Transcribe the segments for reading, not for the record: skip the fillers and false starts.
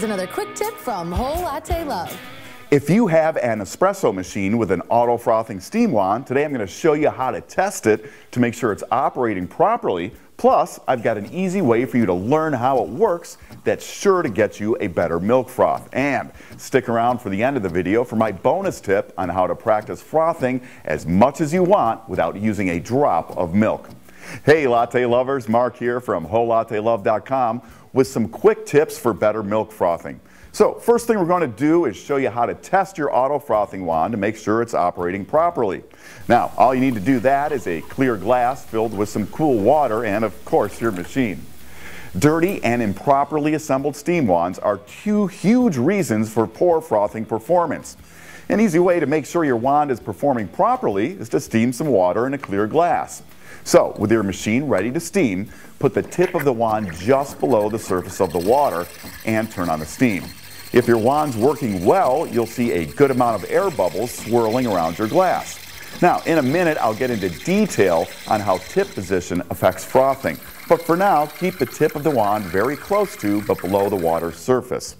is another quick tip from Whole Latte Love. If you have an espresso machine with an auto frothing steam wand, today I'm going to show you how to test it to make sure it's operating properly. Plus, I've got an easy way for you to learn how it works that's sure to get you a better milk froth. And stick around for the end of the video for my bonus tip on how to practice frothing as much as you want without using a drop of milk. Hey latte lovers, Mark here from WholeLatteLove.com with some quick tips for better milk frothing. So first thing we're going to do is show you how to test your auto frothing wand to make sure it's operating properly. Now all you need to do that is a clear glass filled with some cool water and of course your machine. Dirty and improperly assembled steam wands are two huge reasons for poor frothing performance. An easy way to make sure your wand is performing properly is to steam some water in a clear glass. So with your machine ready to steam, put the tip of the wand just below the surface of the water and turn on the steam. If your wand's working well, you'll see a good amount of air bubbles swirling around your glass. Now, in a minute, I'll get into detail on how tip position affects frothing. But for now, keep the tip of the wand very close to but below the water's surface.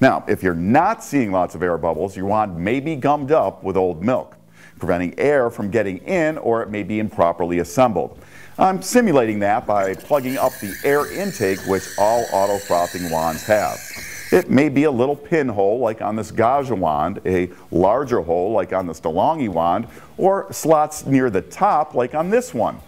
Now, if you're not seeing lots of air bubbles, your wand may be gummed up with old milk, preventing air from getting in, or it may be improperly assembled. I'm simulating that by plugging up the air intake, which all auto frothing wands have. It may be a little pinhole like on this Gaggia wand, a larger hole like on this DeLonghi wand, or slots near the top like on this one.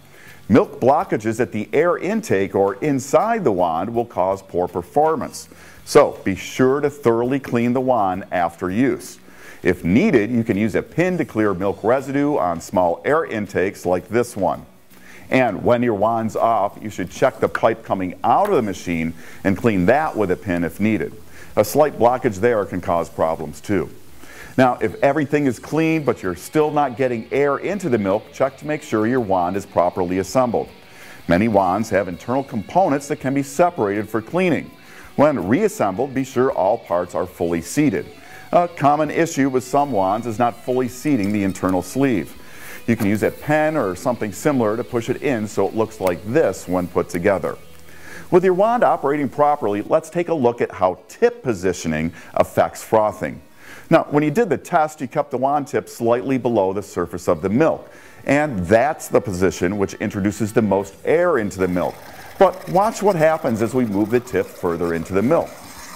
Milk blockages at the air intake or inside the wand will cause poor performance. So be sure to thoroughly clean the wand after use. If needed, you can use a pin to clear milk residue on small air intakes like this one. And when your wand's off, you should check the pipe coming out of the machine and clean that with a pin if needed. A slight blockage there can cause problems too. Now, if everything is clean but you're still not getting air into the milk, check to make sure your wand is properly assembled. Many wands have internal components that can be separated for cleaning. When reassembled, be sure all parts are fully seated. A common issue with some wands is not fully seating the internal sleeve. You can use a pen or something similar to push it in so it looks like this when put together. With your wand operating properly, let's take a look at how tip positioning affects frothing. Now, when you did the test, you kept the wand tip slightly below the surface of the milk, and that's the position which introduces the most air into the milk. But watch what happens as we move the tip further into the milk.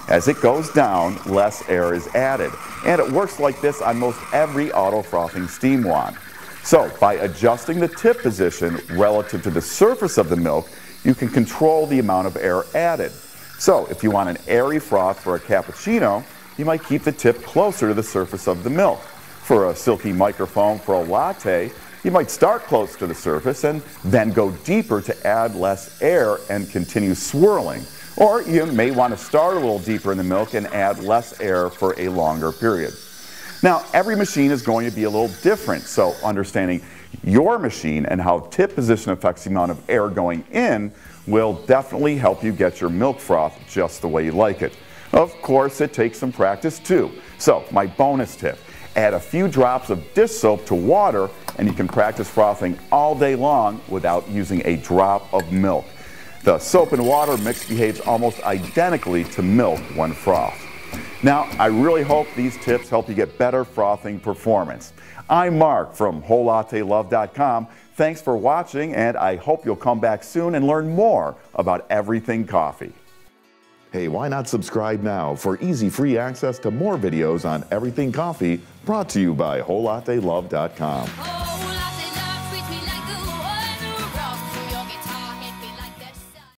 As it goes down, less air is added, and it works like this on most every auto frothing steam wand. So by adjusting the tip position relative to the surface of the milk, you can control the amount of air added. So if you want an airy froth for a cappuccino, you might keep the tip closer to the surface of the milk. For a silky microfoam for a latte, you might start close to the surface and then go deeper to add less air and continue swirling. Or you may want to start a little deeper in the milk and add less air for a longer period. Now, every machine is going to be a little different, so understanding your machine and how tip position affects the amount of air going in will definitely help you get your milk froth just the way you like it. Of course, it takes some practice too. So my bonus tip, add a few drops of dish soap to water and you can practice frothing all day long without using a drop of milk. The soap and water mix behaves almost identically to milk when frothed. Now, I really hope these tips help you get better frothing performance. I'm Mark from WholeLatteLove.com. Thanks for watching, and I hope you'll come back soon and learn more about everything coffee. Hey, why not subscribe now for easy free access to more videos on everything coffee, brought to you by WholeLatteLove.com.